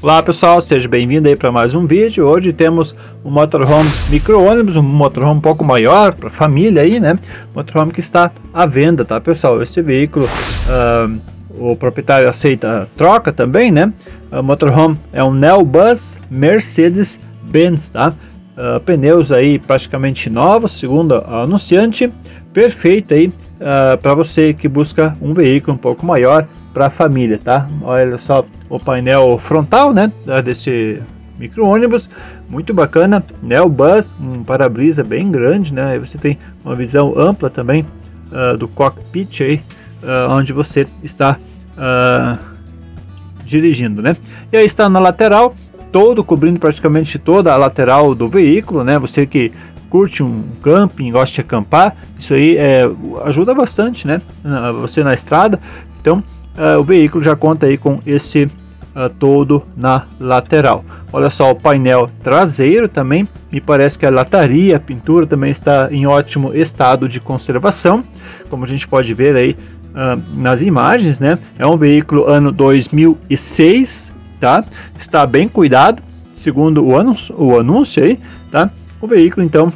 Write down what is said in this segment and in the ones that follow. Olá pessoal, seja bem-vindo aí para mais um vídeo. Hoje temos um motorhome micro-ônibus, um motorhome um pouco maior para família aí, né? Motorhome que está à venda, tá pessoal? Esse veículo o proprietário aceita troca também, né? O motorhome é um Neobus Mercedes-Benz, tá? Pneus aí praticamente novos, segundo a anunciante, perfeito aí para você que busca um veículo um pouco maior para a família, tá? Olha só o painel frontal, né, desse micro-ônibus, muito bacana, né? O bus, um para-brisa bem grande, né? E você tem uma visão ampla também do cockpit aí, onde você está dirigindo, né? E aí está na lateral, todo cobrindo praticamente toda a lateral do veículo, né? Você que curte um camping, gosta de acampar, isso aí ajuda bastante, né? Você na estrada, então o veículo já conta aí com esse todo na lateral. Olha só o painel traseiro também, me parece que a lataria, a pintura também está em ótimo estado de conservação, como a gente pode ver aí nas imagens, né? É um veículo ano 2006, tá? Está bem cuidado, segundo o anúncio aí, tá? O veículo então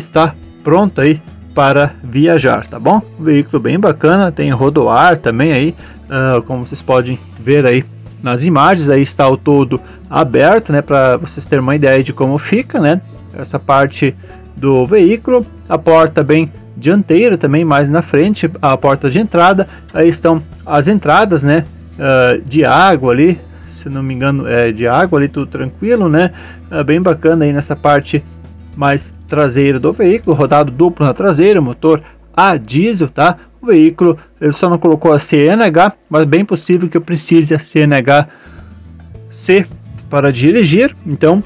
está pronto aí para viajar, tá bom? Um veículo bem bacana, tem rodoar também aí, como vocês podem ver aí nas imagens. Aí está o todo aberto, né, para vocês terem uma ideia de como fica, né, essa parte do veículo. A porta bem dianteira também, mais na frente, a porta de entrada. Aí estão as entradas, né, de água ali, se não me engano é de água ali, tudo tranquilo, né? Bem bacana aí nessa parte mais traseiro do veículo, rodado duplo na traseira, motor a diesel, tá? O veículo, ele só não colocou a CNH, mas bem possível que eu precise a CNH-C para dirigir, então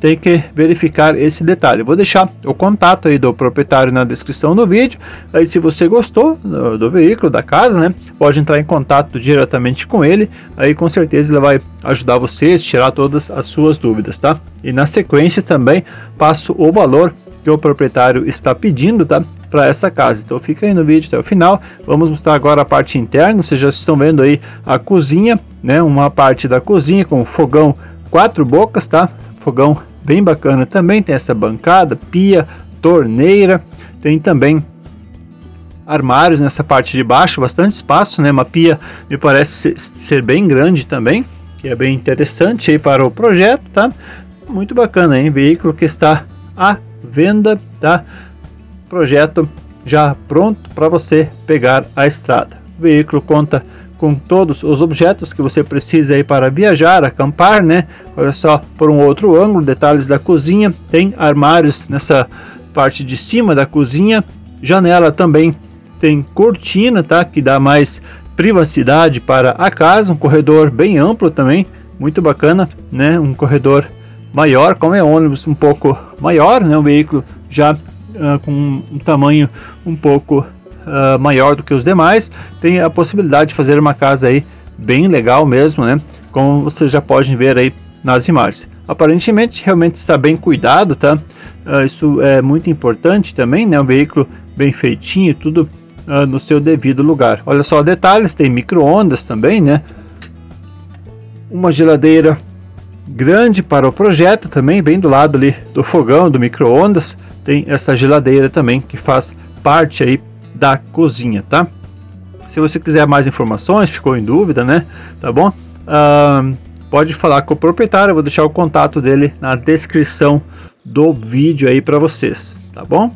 tem que verificar esse detalhe. Eu vou deixar o contato aí do proprietário na descrição do vídeo. Aí, se você gostou do veículo, da casa, né, pode entrar em contato diretamente com ele, aí com certeza ele vai ajudar vocês, tirar todas as suas dúvidas, tá? E na sequência também passo o valor que o proprietário está pedindo, tá, para essa casa. Então fica aí no vídeo até o final. Vamos mostrar agora a parte interna. Vocês já estão vendo aí a cozinha, né? Uma parte da cozinha com fogão 4 bocas, tá? Fogão bem bacana também. Tem essa bancada, pia, torneira. Tem também armários nessa parte de baixo, bastante espaço, né? Uma pia me parece ser bem grande também, que é bem interessante aí para o projeto, tá? Muito bacana, hein? Veículo que está a venda, tá? Projeto já pronto para você pegar a estrada. O veículo conta com todos os objetos que você precisa aí para viajar, acampar, né? Olha só, por um outro ângulo, detalhes da cozinha, tem armários nessa parte de cima da cozinha, janela também tem cortina, tá? Que dá mais privacidade para a casa, um corredor bem amplo também, muito bacana, né? Um corredor maior, como é ônibus um pouco maior, né? Um veículo já com um tamanho um pouco maior do que os demais, tem a possibilidade de fazer uma casa aí bem legal mesmo, né? Como vocês já podem ver aí nas imagens. Aparentemente realmente está bem cuidado, tá? Isso é muito importante também, né? Um veículo bem feitinho, tudo no seu devido lugar. Olha só detalhes, tem micro-ondas também, né? Uma geladeira grande para o projeto também, bem do lado ali do fogão, do micro-ondas, tem essa geladeira também que faz parte aí da cozinha, tá? Se você quiser mais informações, ficou em dúvida, né? Tá bom? Pode falar com o proprietário, eu vou deixar o contato dele na descrição do vídeo aí para vocês, tá bom?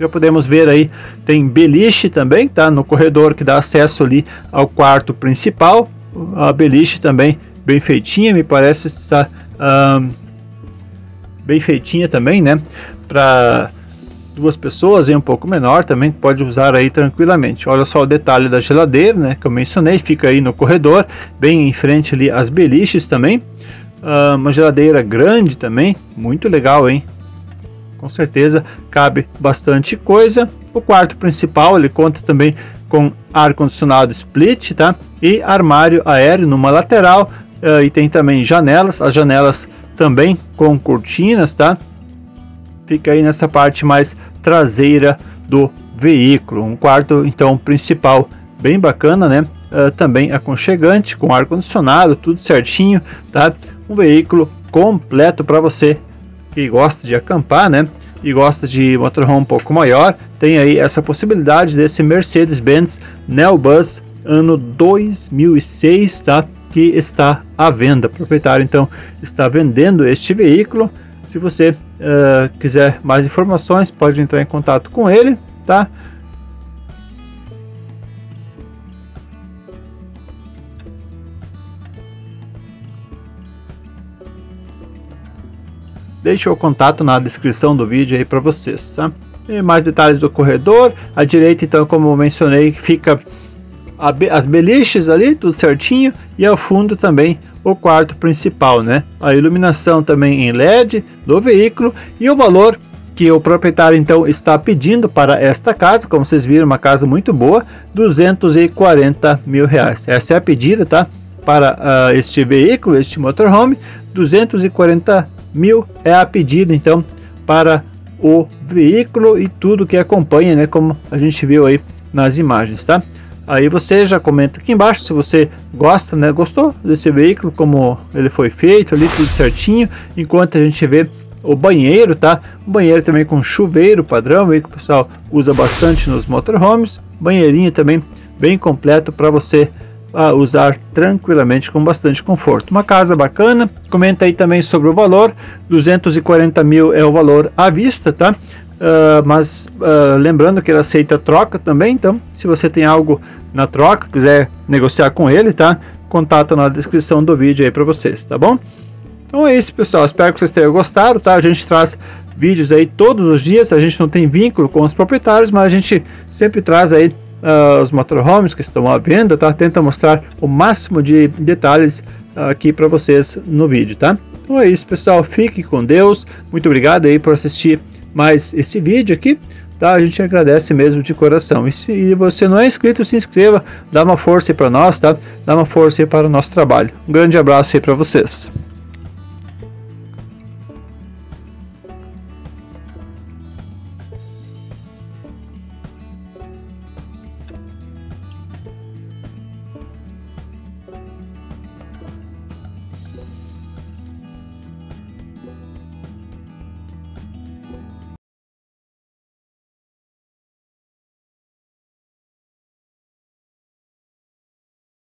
Já podemos ver aí, tem beliche também, tá? No corredor que dá acesso ali ao quarto principal, a beliche também bem feitinha, me parece estar bem feitinha também, né, para 2 pessoas e um pouco menor também, pode usar aí tranquilamente. Olha só o detalhe da geladeira, né, que eu mencionei, fica aí no corredor, bem em frente ali as beliches também, uma geladeira grande também, muito legal, hein? Com certeza cabe bastante coisa. O quarto principal, ele conta também com ar-condicionado split, tá? E armário aéreo numa lateral, e tem também janelas, as janelas também com cortinas, tá? Fica aí nessa parte mais traseira do veículo, um quarto então principal bem bacana, né? também aconchegante, com ar-condicionado, tudo certinho, tá? Um veículo completo para você que gosta de acampar, né? E gosta de motorhome um pouco maior, tem aí essa possibilidade desse Mercedes-Benz Neobus ano 2006, tá? Que está à venda. O proprietário então está vendendo este veículo. Se você quiser mais informações, pode entrar em contato com ele, tá? Deixo o contato na descrição do vídeo aí para vocês, tá? E mais detalhes do corredor. À direita, então, como eu mencionei, fica as beliches ali, tudo certinho. E ao fundo também o quarto principal, né? A iluminação também em LED do veículo. E o valor que o proprietário, então, está pedindo para esta casa, como vocês viram, uma casa muito boa, R$240 mil. Essa é a pedida, tá? Para este veículo, este motorhome, R$240 mil é a pedida então para o veículo e tudo que acompanha, né, como a gente viu aí nas imagens, tá? Aí você já comenta aqui embaixo se você gosta, né, gostou desse veículo, como ele foi feito ali, tudo certinho. Enquanto a gente vê o banheiro, tá? Um banheiro também com chuveiro padrão, aí que o pessoal usa bastante nos motorhomes. Banheirinho também bem completo para você a usar tranquilamente com bastante conforto. Uma casa bacana. Comenta aí também sobre o valor. 240 mil é o valor à vista, tá? Mas lembrando que ele aceita troca também. Então, se você tem algo na troca, quiser negociar com ele, tá? Contato na descrição do vídeo aí para vocês, tá bom? Então é isso, pessoal. Espero que vocês tenham gostado, tá? A gente traz vídeos aí todos os dias. A gente não tem vínculo com os proprietários, mas a gente sempre traz aí os motorhomes que estão à venda, tá? Tenta mostrar o máximo de detalhes aqui para vocês no vídeo, tá? Então é isso, pessoal. Fique com Deus. Muito obrigado aí por assistir mais esse vídeo aqui, tá? A gente agradece mesmo de coração. E se você não é inscrito, se inscreva. Dá uma força aí para nós, tá? Dá uma força aí para o nosso trabalho. Um grande abraço aí para vocês.